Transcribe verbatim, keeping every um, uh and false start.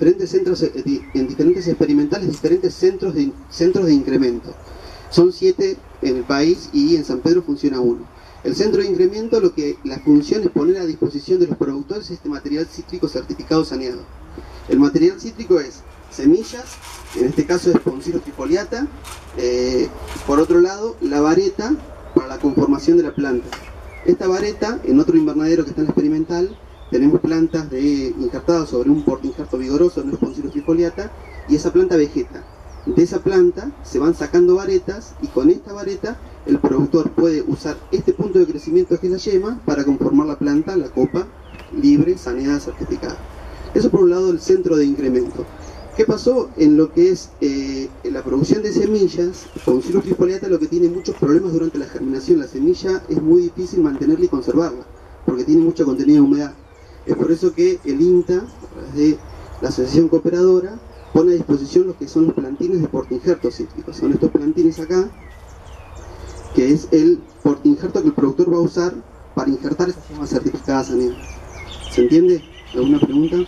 diferentes centros, en diferentes experimentales, diferentes centros de, centros de incremento. Son siete en el país y en San Pedro funciona uno. El centro de incremento, lo que la función es poner a disposición de los productores este material cítrico certificado saneado. El material cítrico es semillas, en este caso es Poncirus trifoliata, eh, por otro lado la vareta para la conformación de la planta. Esta vareta, en otro invernadero que está en la experimental, tenemos plantas de injertadas sobre un portainjerto vigoroso, no es Poncirus trifoliata, y esa planta vegeta. De esa planta se van sacando varetas y con esta vareta el productor puede usar este punto de crecimiento que es la yema para conformar la planta, la copa, libre, saneada, certificada. Eso por un lado el centro de incremento. ¿Qué pasó en lo que es eh, la producción de semillas? Poncirus trifoliata lo que tiene muchos problemas durante la germinación. La semilla es muy difícil mantenerla y conservarla porque tiene mucho contenido de humedad. Es por eso que el INTA, a través de la Asociación Cooperadora, pone a disposición lo que son los plantines de portainjertos cítricos. Son estos plantines acá, que es el portainjerto que el productor va a usar para injertar esas yemas certificadas saneadas. ¿Se entiende? ¿Alguna pregunta?